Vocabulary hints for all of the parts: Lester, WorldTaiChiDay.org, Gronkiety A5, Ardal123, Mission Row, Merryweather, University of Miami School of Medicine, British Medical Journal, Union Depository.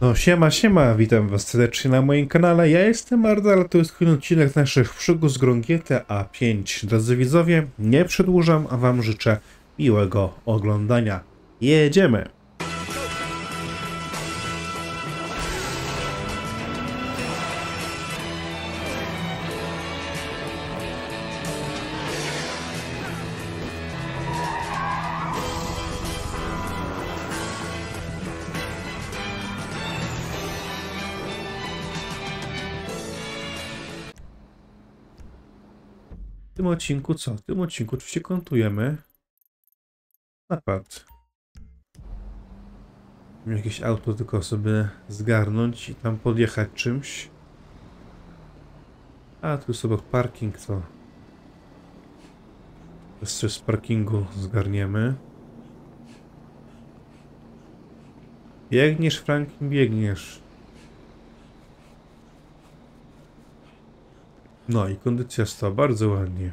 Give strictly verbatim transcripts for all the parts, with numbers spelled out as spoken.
No siema, siema, witam was serdecznie na moim kanale, ja jestem Ardal, to jest kolejny odcinek naszych przygód z Gronkiety A pięć. Drodzy widzowie, nie przedłużam, a wam życzę miłego oglądania. Jedziemy! W tym odcinku co? W tym odcinku oczywiście kontujemy napad. Jakieś auto tylko sobie zgarnąć i tam podjechać czymś. A tu sobie parking co? Coś z parkingu zgarniemy. Biegniesz, Franklin, biegniesz. No i kondycja sta bardzo ładnie.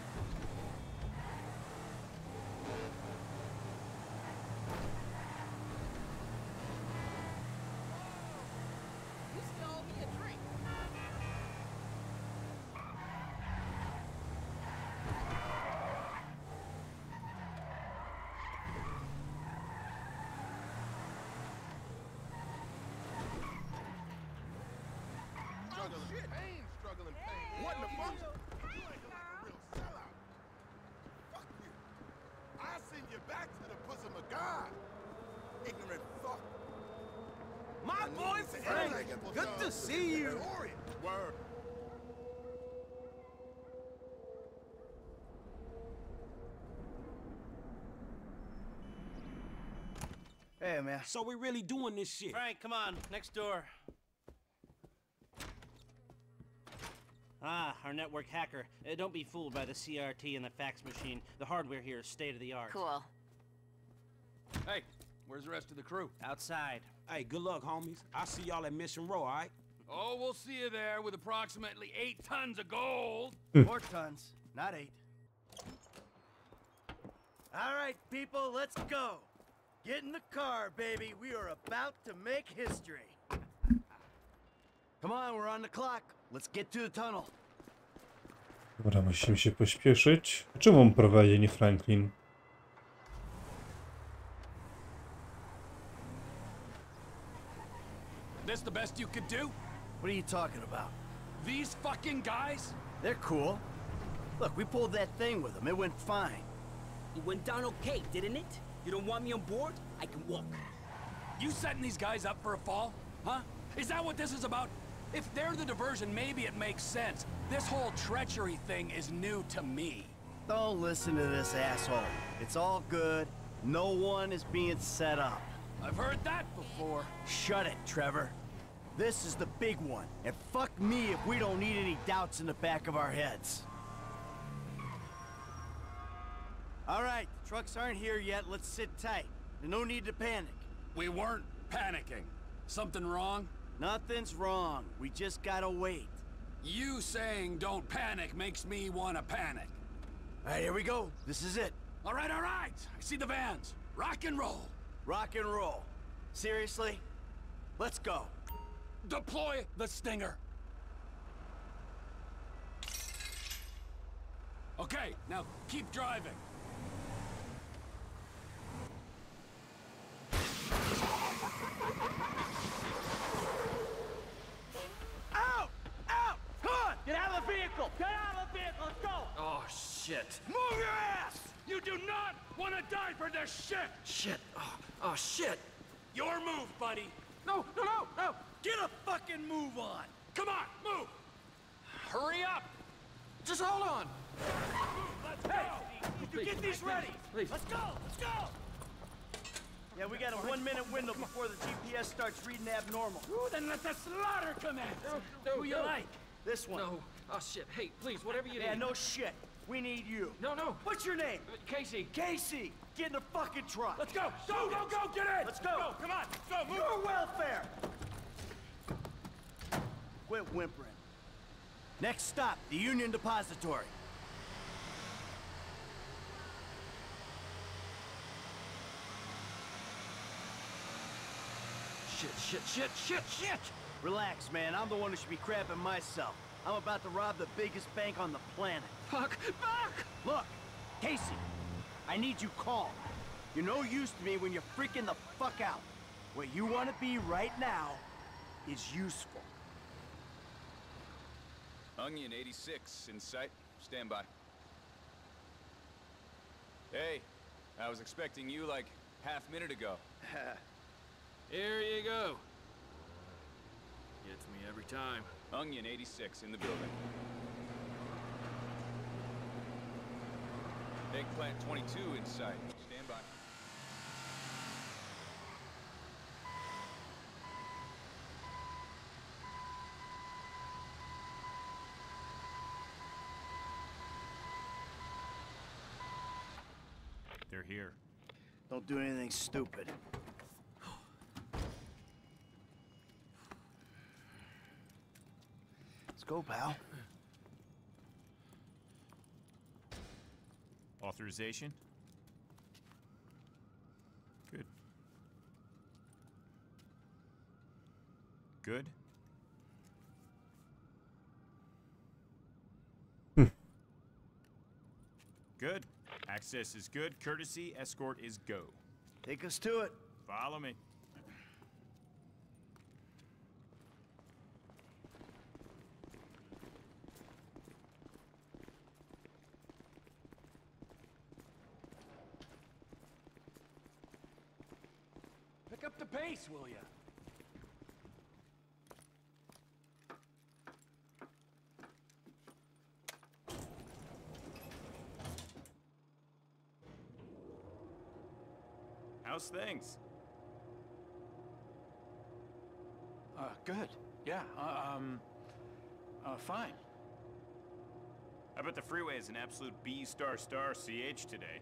Good to see you. Hey, man. So we're really doing this shit. Frank, come on. Next door. Ah, our network hacker. Uh, don't be fooled by the C R T and the fax machine. The hardware here is state of the art. Cool. Hey, where's the rest of the crew? Outside. Hey, good luck, homies. I'll see y'all at Mission Row, all right? Oh, we'll see you there with approximately eight tons of gold. Four tons, not eight. All right, people, let's go. Get in the car, baby. We are about to make history. Come on, we're on the clock. Let's get to the tunnel. Dobra, musimy się pośpieszyć. Czemu on prowadzi, nie Franklin? This the best you could do? What are you talking about? These fucking guys? They're cool. Look, we pulled that thing with them. It went fine. It went down okay, didn't it? You don't want me on board? I can walk. You setting these guys up for a fall? Huh? Is that what this is about? If they're the diversion, maybe it makes sense. This whole treachery thing is new to me. Don't listen to this asshole. It's all good. No one is being set up. I've heard that before. Shut it, Trevor. This is the big one, and fuck me if we don't need any doubts in the back of our heads. All right, the trucks aren't here yet. Let's sit tight. There's no need to panic. We weren't panicking. Something wrong? Nothing's wrong. We just gotta wait. You saying don't panic makes me want to panic. All right, here we go. This is it. All right, all right. I see the vans. Rock and roll. Rock and roll. Seriously? Let's go. Deploy the stinger. Okay, now keep driving. shit! Shit. Oh, oh, shit. Your move, buddy. No, no, no, no. Get a fucking move on. Come on, move. Hurry up. Just hold on. Let's go. Hey, you please, get these ready. Please. Let's go. Let's go. Yeah, we got a one-minute window before the G P S starts reading abnormal. Ooh, then let the slaughter commence. No, no, Who you no. like? This one. No. Oh, shit. Hey, please, whatever you yeah, need. Yeah, no shit. We need you. No, no. What's your name? Uh, Casey. Casey! Get in the fucking truck. Let's go. Go, go, go. Get in. Let's go. Let's go. Come on. Let's go. Move. Your welfare. Quit whimpering. Next stop, the Union Depository. Shit, shit, shit, shit, shit! Relax, man. I'm the one who should be crapping myself. I'm about to rob the biggest bank on the planet. Fuck! Fuck! Look, Casey, I need you calm. You're no use to me when you're freaking the fuck out. Where you want to be right now is useful. Onion eighty-six, in sight. Stand by. Hey, I was expecting you like half minute ago. Here you go. Gets me every time. Onion eighty-six in the building. Eggplant twenty-two in sight. Stand by. They're here. Don't do anything stupid. Go, pal. Authorization? Good. Good. Hmm. Good. Access is good. Courtesy. Escort is go. Take us to it. Follow me. Pick up the pace, will ya? How's things? Uh, good. Yeah, uh, um, uh, fine. I bet the freeway is an absolute B star star C H today.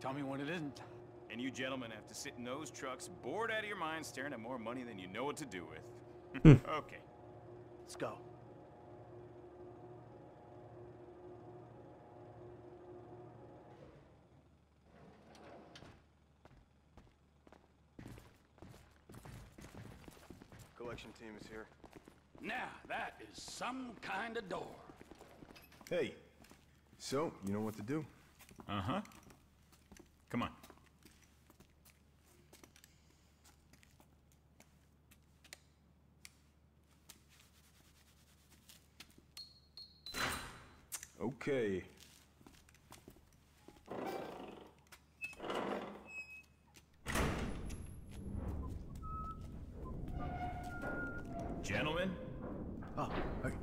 Tell me when it isn't. And you gentlemen have to sit in those trucks, bored out of your mind, staring at more money than you know what to do with. Okay. Let's go. Collection team is here. Now, that is some kind of door. Hey. So, you know what to do? Uh-huh. Come on. Okay. Gentlemen? Oh, okay.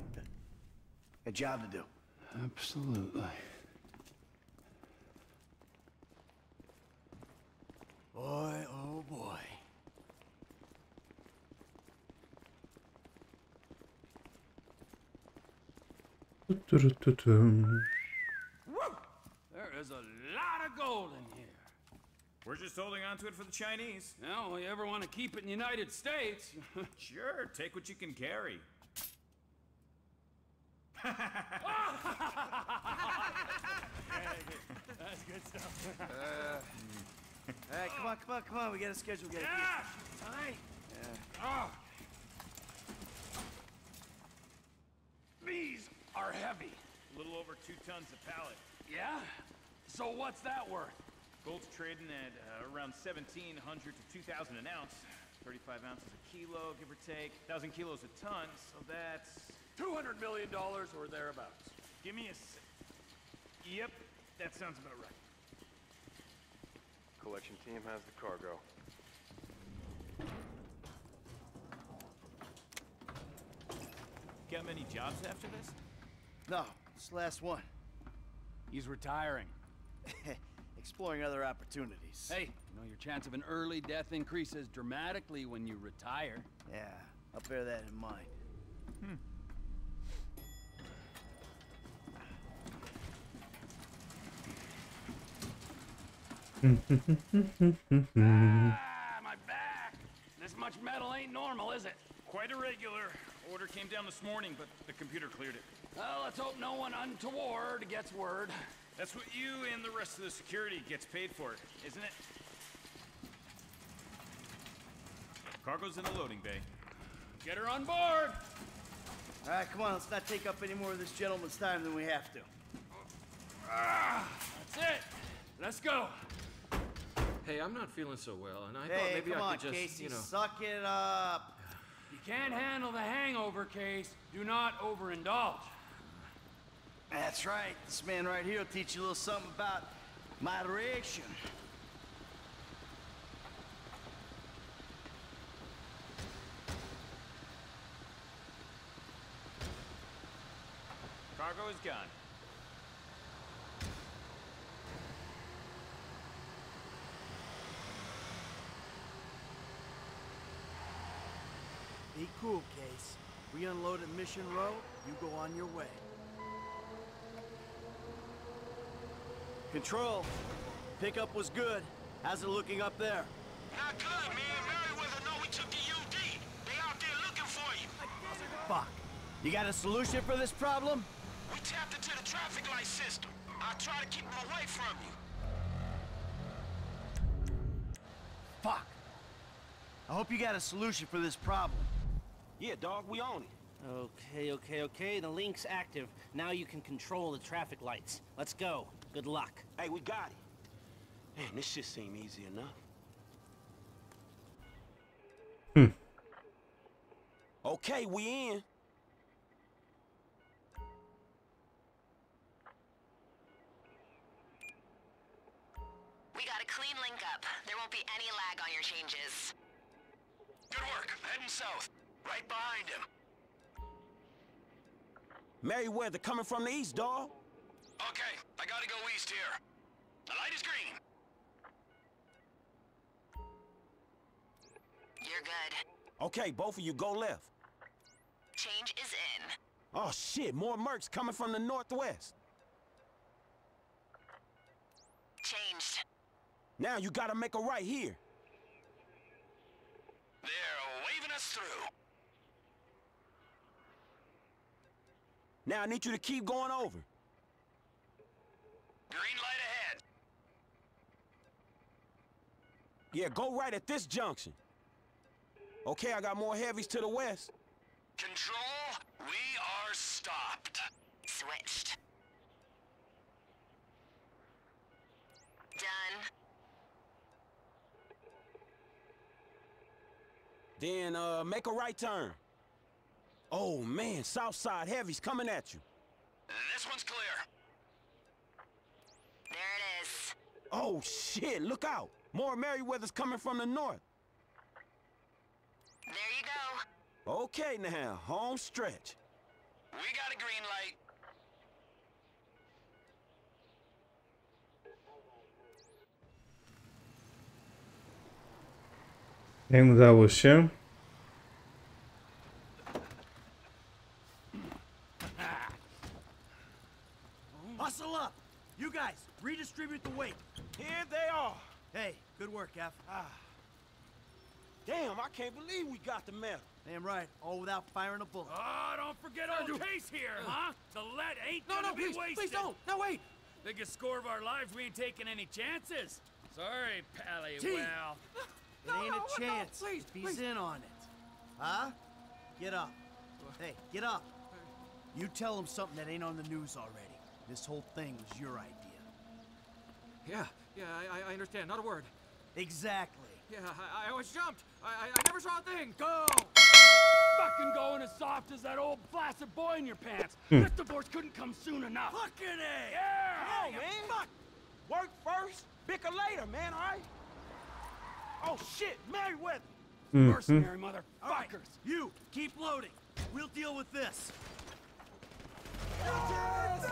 A job to do. Absolutely. Boy, oh boy. There is a lot of gold in here. We're just holding on to it for the Chinese. No, you ever want to keep it in the United States? Sure, take what you can carry. That's good stuff. Uh, all right, come on, come on, come on. We got a schedule. We got yeah. All right. Yeah. Oh. These are heavy. A little over two tons a pallet. Yeah? So what's that worth? Gold's trading at uh, around seventeen hundred to two thousand an ounce. thirty-five ounces a kilo, give or take. one thousand kilos a ton, so that's... two hundred million dollars or thereabouts. Give me a... Yep, that sounds about right. collection team has the cargo. Got many jobs after this? No, this last one. He's retiring. Exploring other opportunities. Hey, you know your chance of an early death increases dramatically when you retire. Yeah, I'll bear that in mind. Hmm. ah, my back! This much metal ain't normal, is it? Quite irregular. Order came down this morning, but the computer cleared it. Well, let's hope no one untoward gets word. That's what you and the rest of the security gets paid for, isn't it? Cargo's in the loading bay. Get her on board! All right, come on, let's not take up any more of this gentleman's time than we have to. Ah, that's it! Let's go! Hey, I'm not feeling so well, and I hey, thought maybe come I on, could just, Casey, you know... suck it up! You can't handle the hangover, Case. Do not overindulge. That's right. This man right here will teach you a little something about moderation. Cargo is gone. Be cool, Case. We unload at Mission Row, you go on your way. Control, pickup was good. How's it looking up there? Not good, man. Merryweather know we took the U D. They out there looking for you. Fuck. You got a solution for this problem? We tapped into the traffic light system. I'll try to keep them away from you. Fuck. I hope you got a solution for this problem. Yeah, dog, we own it. Okay, okay, okay. The link's active. Now you can control the traffic lights. Let's go. Good luck. Hey, we got it. Man, this shit seemed easy enough. Hmm. Okay, we in. We got a clean link up. There won't be any lag on your changes. Good work. Heading south. Right behind him. Merryweather coming from the east, dawg. Okay, I gotta go east here. The light is green. You're good. Okay, both of you go left. Change is in. Oh shit, more mercs coming from the northwest. Changed. Now you gotta make a right here. They're waving us through. Now I need you to keep going over. Green light ahead. Yeah, go right at this junction. Okay, I got more heavies to the west. Control, we are stopped. Switched. Done. Then, uh, make a right turn. Oh, man, south side heavy's coming at you. This one's clear. There it is. Oh, shit, look out. More Merryweather's coming from the north. There you go. Okay, now, home stretch. We got a green light. Nie udało się. Hustle up! You guys, redistribute the weight. Here they are. Hey, good work, F. Ah. Damn, I can't believe we got the medal. Damn right, all without firing a bullet. Oh, don't forget our oh, case here, uh, huh? The lead ain't no, gonna no, be please, wasted. Please don't. No, wait. Biggest score of our lives, we ain't taking any chances. Sorry, Pally. Gee. Well... It no, ain't no, a chance. No, please, please. He's in on it. Huh? Get up. Hey, get up. You tell him something that ain't on the news already. This whole thing was your idea. Yeah, yeah, I, I understand. Not a word. Exactly. Yeah, I, I was jumped. I, I, I never saw a thing. Go! Fucking going as soft as that old blasted boy in your pants. This divorce couldn't come soon enough. Look at it! Yeah! Yeah, oh, man! Fuck! Work first, bicker later, man, all right? Oh, shit, Merryweather. Mm-hmm. Mercenary motherfuckers. Right, you, keep loading. We'll deal with this. Yes!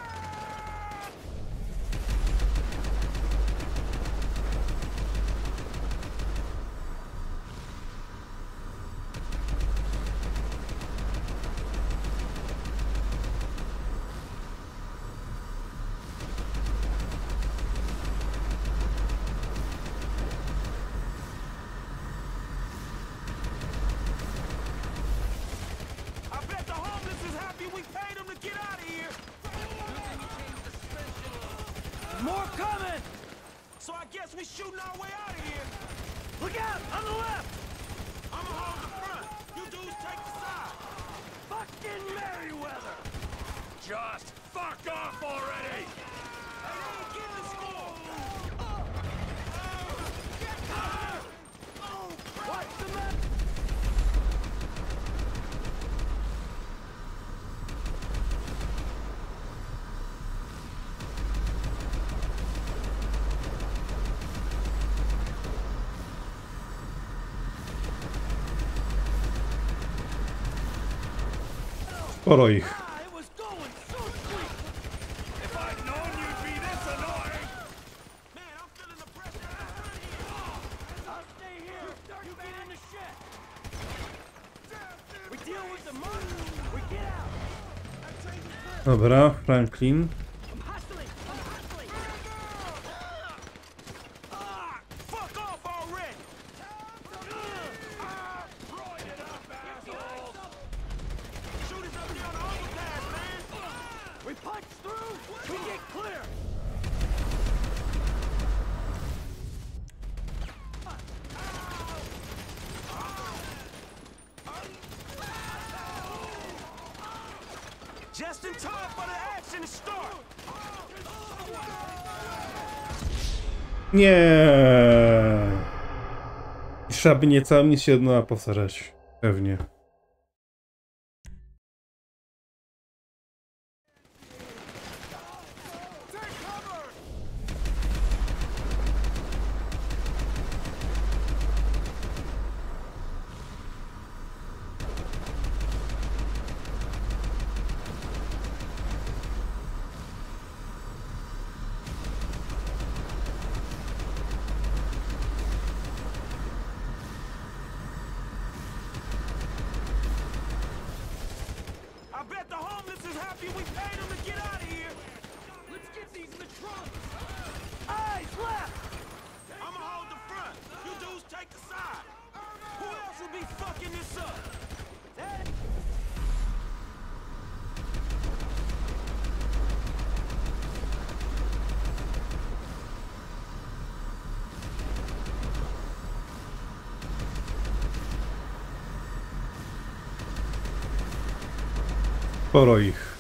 Sporo ich. Dobra, Franklin. Nie, trzeba by nie całym nic się jedno powtarzać, pewnie. Sporo ich.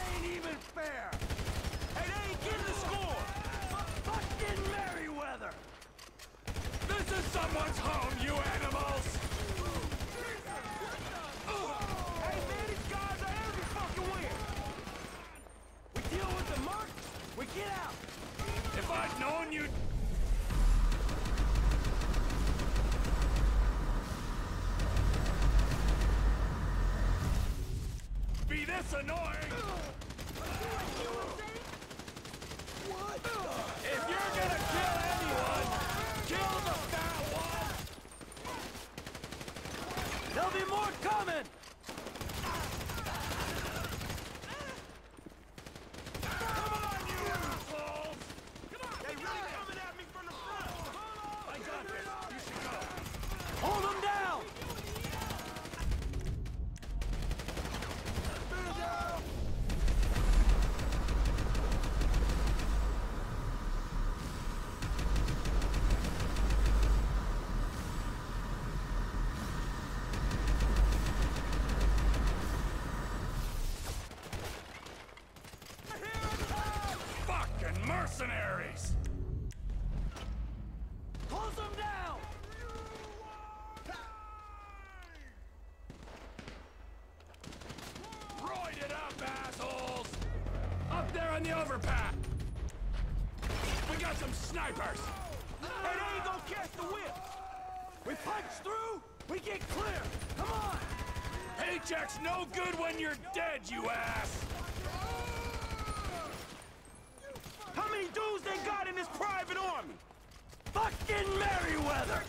got some snipers! And they ain't gonna catch the whip! We punch through, we get clear! Come on! Paycheck's no good when you're dead, you ass! How many dudes they got in this private army? Fucking Merryweather!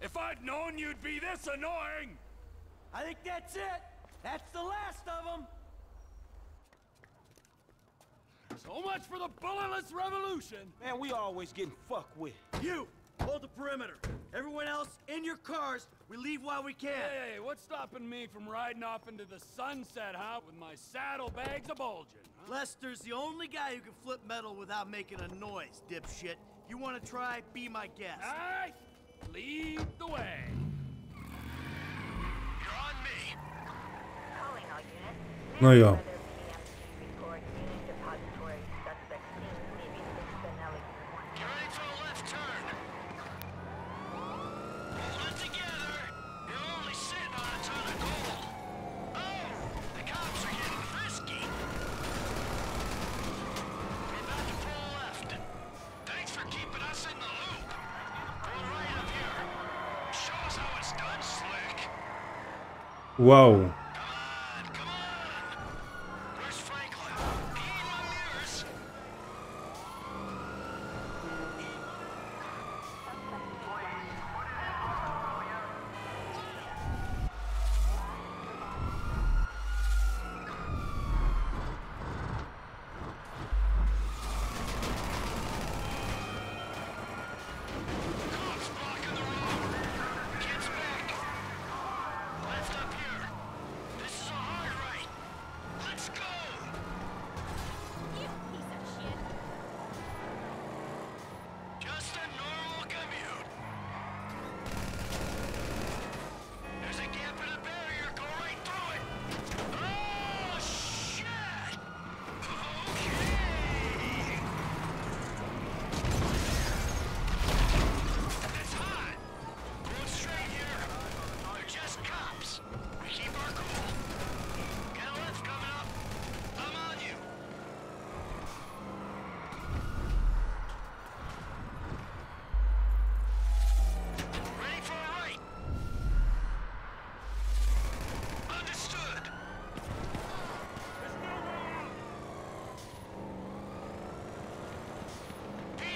If I'd known you'd be this annoying! I think that's it! That's the last of them! So much for the bulletless revolution! Man, we always getting fucked with. You! Hold the perimeter! Everyone else, in your cars! We leave while we can! Hey, what's stopping me from riding off into the sunset, huh? With my saddlebags a-bulging, huh? Lester's the only guy who can flip metal without making a noise, dipshit. You wanna try? Be my guest. All right! Lead the way! You're on me! Calling all units. No, yo. Report Union Depository suspect seen leaving six and L E one. Get ready for a left turn! Hold it together! You're only sitting on a ton of gold! Oh! The cops are getting frisky! We're about to pull left. Thanks for keeping us in the loop! Pull right up here! Show us how it's done, slick! Whoa.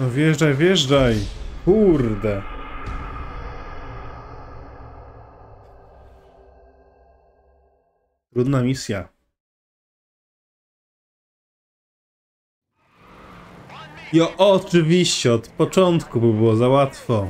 No wjeżdżaj, wjeżdżaj! Kurde! Trudna misja. Jo, oczywiście, od początku by było za łatwo.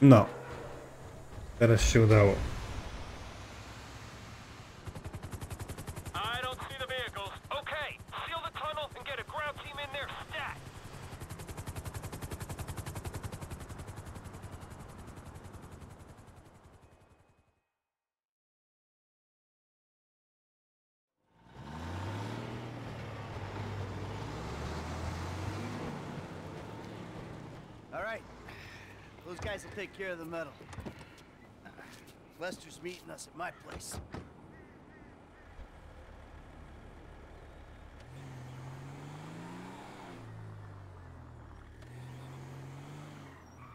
No. Teraz się udało. Take care of the metal. Uh, Lester's meeting us at my place.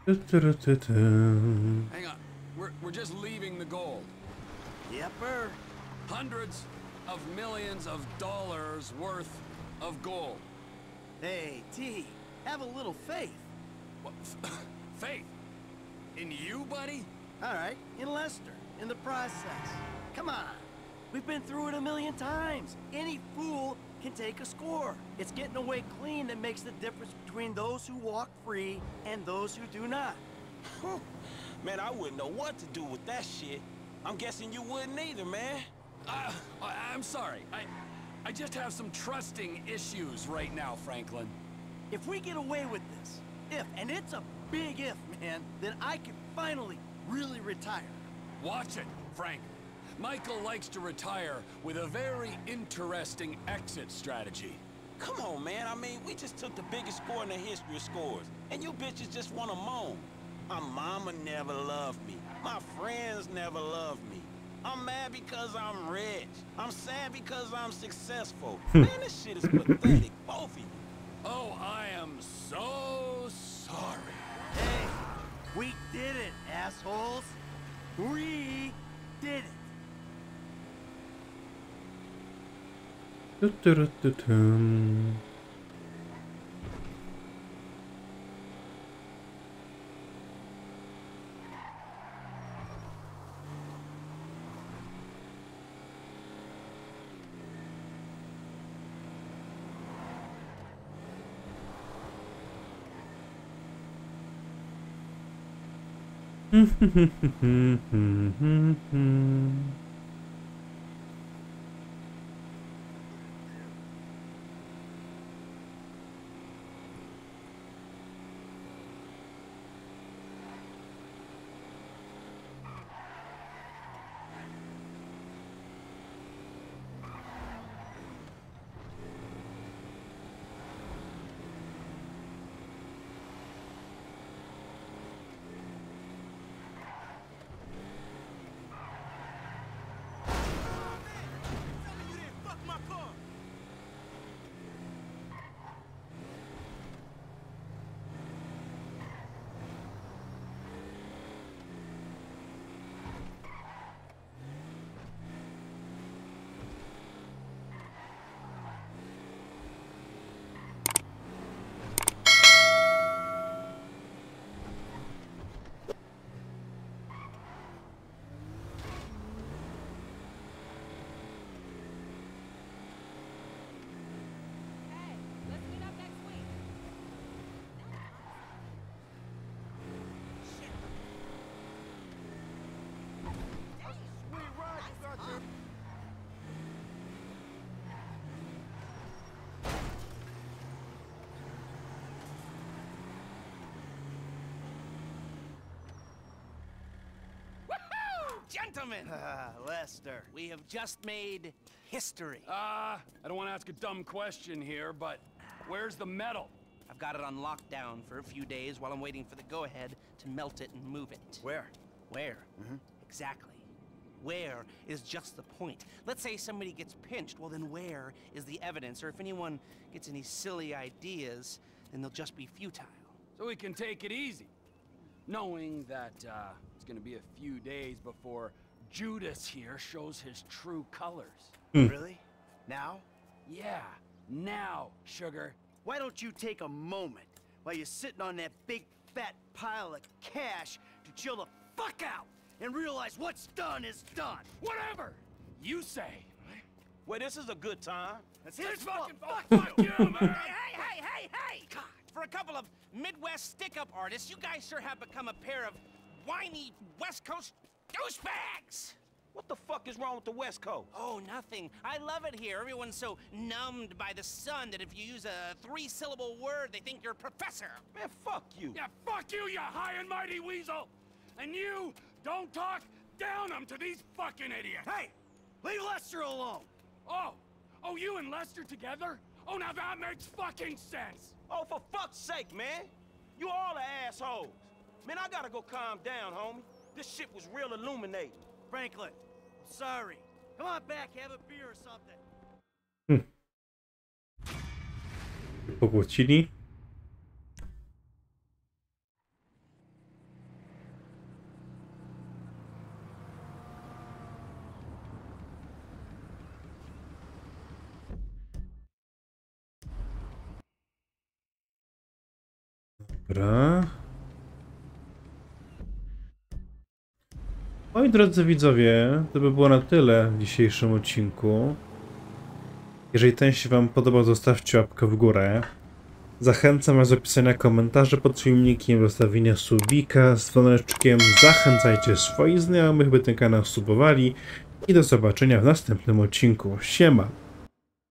Hang on, we're we're just leaving the gold. Yepper. Hundreds of millions of dollars worth of gold. Hey, T, have a little faith. What? Faith? In you, buddy? All right, in Lester, in the process. Come on, we've been through it a million times. Any fool can take a score. It's getting away clean that makes the difference between those who walk free and those who do not. Man, I wouldn't know what to do with that shit. I'm guessing you wouldn't either, man. Uh, I'm sorry. I, I just have some trusting issues right now, Franklin. If we get away with this, if, and it's a big if, man, then I can finally really retire. Watch it, Frank. Michael likes to retire with a very interesting exit strategy. Come on, man. I mean, we just took the biggest score in the history of scores, and you bitches just want to moan. My mama never loved me. My friends never loved me. I'm mad because I'm rich. I'm sad because I'm successful. Man, this shit is pathetic, both of you. Oh, I am so sorry. Hey, we did it, assholes. We did it. Gentlemen! Ah, Lester, we have just made history. Ah, uh, I don't want to ask a dumb question here, but where's the metal? I've got it on lockdown for a few days while I'm waiting for the go-ahead to melt it and move it. Where? Where? Mm-hmm. Exactly. Where is just the point. Let's say somebody gets pinched, well then where is the evidence? Or if anyone gets any silly ideas, then they'll just be futile. So we can take it easy, knowing that, uh, it's gonna be a few days before Judas here shows his true colors. Mm. Really? Now? Yeah, now, sugar. Why don't you take a moment while you're sitting on that big fat pile of cash to chill the fuck out and realize what's done is done? Whatever you say. Well, this is a good time. That's his fucking fuck you, man. Hey, hey, hey, hey, hey! God, for a couple of Midwest stick-up artists, you guys sure have become a pair of whiny West Coast douchebags! What the fuck is wrong with the West Coast? Oh, nothing. I love it here. Everyone's so numbed by the sun that if you use a three-syllable word, they think you're a professor. Man, fuck you. Yeah, fuck you, you high and mighty weasel! And you don't talk down them to these fucking idiots! Hey! Leave Lester alone! Oh! Oh, you and Lester together? Oh, now that makes fucking sense! Oh, for fuck's sake, man! You all are assholes! Man, I gotta go calm down, homie. This shit was real illuminating. Franklin, I'm sorry. Come on back, have a beer or something. Hmm. Pogłócili? Dobra. Moi drodzy widzowie, to by było na tyle w dzisiejszym odcinku. Jeżeli ten się wam podobał, zostawcie łapkę w górę. Zachęcam was do pisania komentarzy pod filmikiem, zostawienia subika z dzwoneczkiem. Zachęcajcie swoich znajomych, by ten kanał subowali. I do zobaczenia w następnym odcinku. Siema!